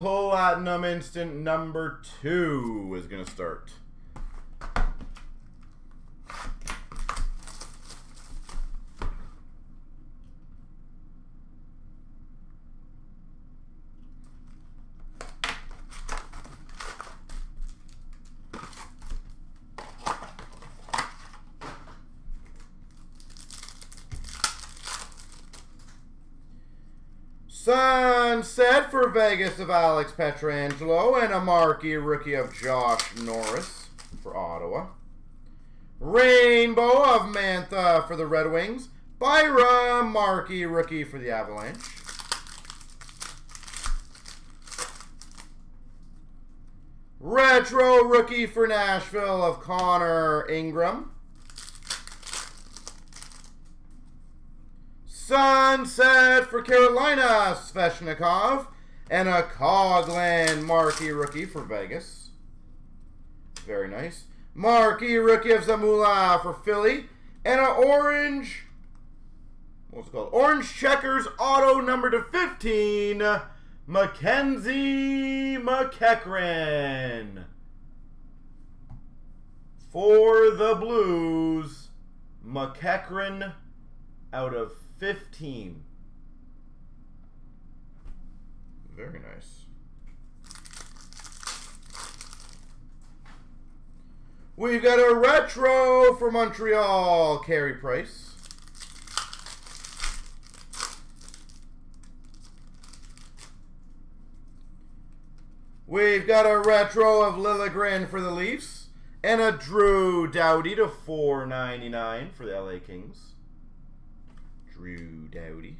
Platinum instant number 2 is going to start. Sunset for Vegas of Alex Petrangelo and a marquee rookie of Josh Norris for Ottawa. Rainbow of Mantha for the Red Wings. Byram, marquee rookie for the Avalanche. Retro rookie for Nashville of Connor Ingram. Sunset for Carolina, Sveshnikov, and a Cogland marquee rookie for Vegas. Very nice. Marquee rookie of Zamula for Philly, and an orange, what's it called? Orange checkers auto number to 15, Mackenzie MacEachern for the Blues. MacEachern out of 15. Very nice. We've got a retro for Montreal, Carey Price. We've got a retro of Lilligrand for the Leafs and a Drew Doughty to 4.99 for the LA Kings. Drew Doughty.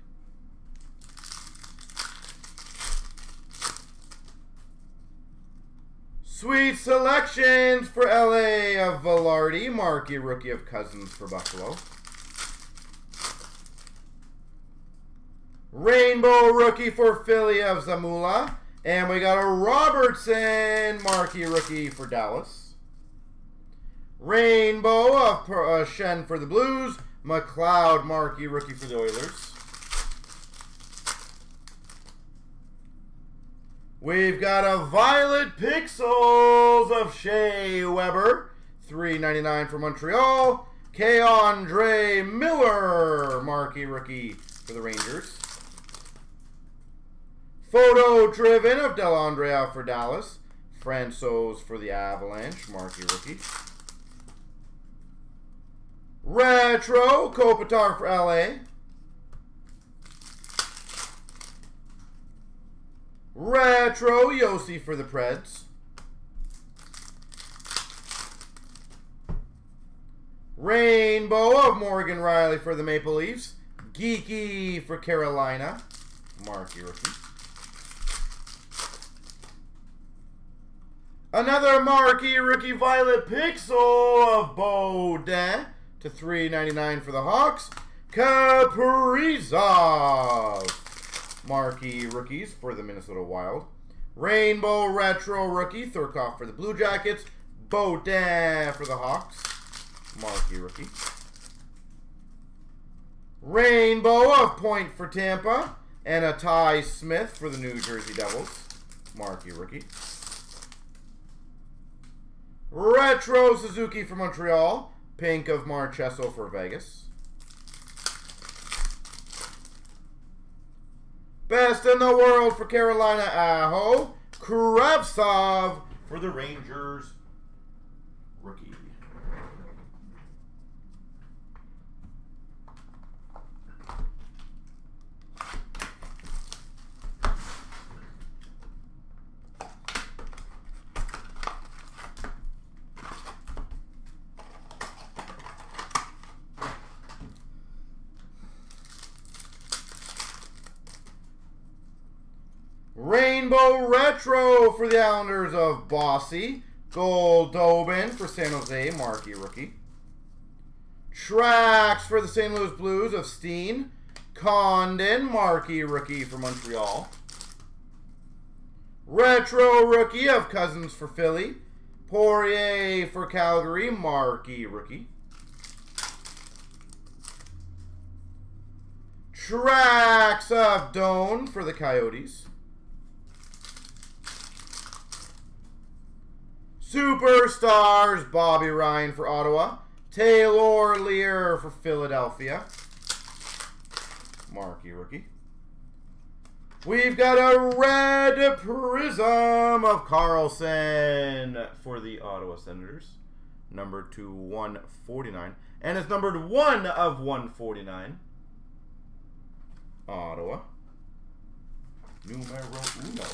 Sweet selections for LA of Velarde, marquee rookie of Cousins for Buffalo. Rainbow rookie for Philly of Zamula, and we got a Robertson marquee rookie for Dallas. Rainbow of Shen for the Blues. McLeod, marquee rookie for the Oilers. We've got a Violet Pixels of Shea Weber, 3.99 for Montreal. Andre Miller, marquee rookie for the Rangers. Photo driven of Del Andrea for Dallas. François for the Avalanche, marquee rookie. Retro, Kopitar for LA. Retro, Yossi for the Preds. Rainbow of Morgan Rielly for the Maple Leafs. Geeky for Carolina. Marquee rookie. Another marquee rookie, Violet Pixel of Bode to 3.99 for the Hawks. Kaprizov, marquee rookies for the Minnesota Wild. Rainbow retro rookie, Thurkoff for the Blue Jackets. Boudin for the Hawks, marquee rookie. Rainbow of Point for Tampa, and a Ty Smith for the New Jersey Devils, marquee rookie. Retro Suzuki for Montreal. Pink of Marchessault for Vegas. Best in the world for Carolina, Aho. Kaprizov for the Rangers, rookie. Rainbow retro for the Islanders of Bossy. Goldobin for San Jose, marquee rookie. Tracks for the St. Louis Blues of Steen. Condon, marquee rookie for Montreal. Retro rookie of Cousins for Philly. Poirier for Calgary, marquee rookie. Tracks of Doan for the Coyotes. Superstars, Bobby Ryan for Ottawa. Taylor Lear for Philadelphia. Marquee rookie. We've got a red prism of Carlson for the Ottawa Senators. Numbered to 149. And it's numbered 1 of 149. Ottawa. Numero uno.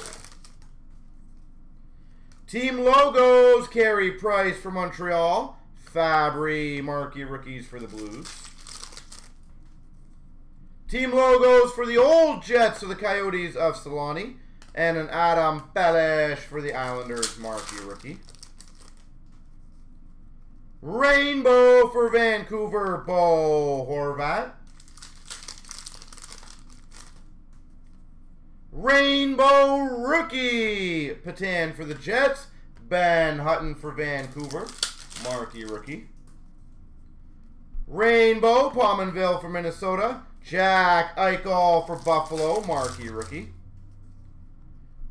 Team logos, Carey Price for Montreal. Fabry, marquee rookies for the Blues. Team logos for the old Jets of the Coyotes of Solani. And an Adam Pelish for the Islanders, marquee rookie. Rainbow for Vancouver, Bo Horvat. Rainbow rookie, Patan for the Jets. Ben Hutton for Vancouver, marquee rookie. Rainbow, Pominville for Minnesota. Jack Eichel for Buffalo, marquee rookie.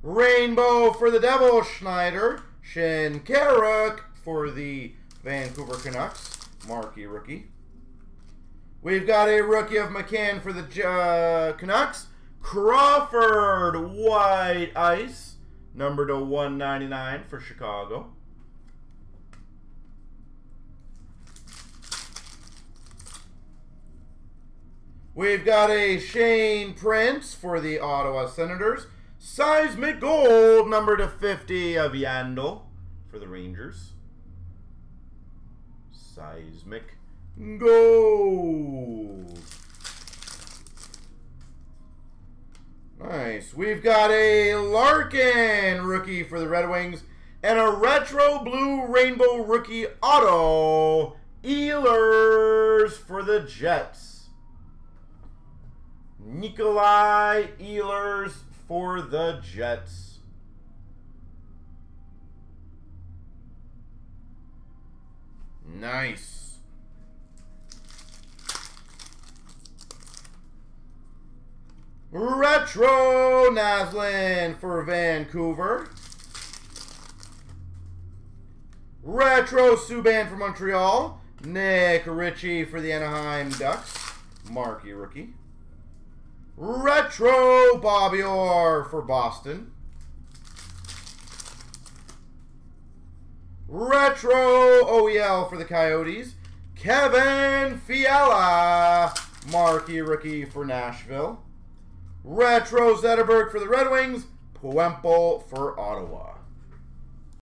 Rainbow for the Devils, Schneider. Shen Carrick for the Vancouver Canucks, marquee rookie. We've got a rookie of McCann for the Canucks. Crawford, white ice, number to 199 for Chicago. We've got a Shane Prince for the Ottawa Senators. Seismic gold, number to 50 of Yandel for the Rangers. Seismic gold. Nice. We've got a Larkin rookie for the Red Wings and a retro blue rainbow rookie auto Ehlers for the Jets. Nikolai Ehlers for the Jets. Nice. Retro Naslin for Vancouver. Retro Subban for Montreal. Nick Ritchie for the Anaheim Ducks. Marquee rookie. Retro Bobby Orr for Boston. Retro OEL for the Coyotes. Kevin Fiala, marquee rookie for Nashville. Retro Zetterberg for the Red Wings. Puempel for Ottawa.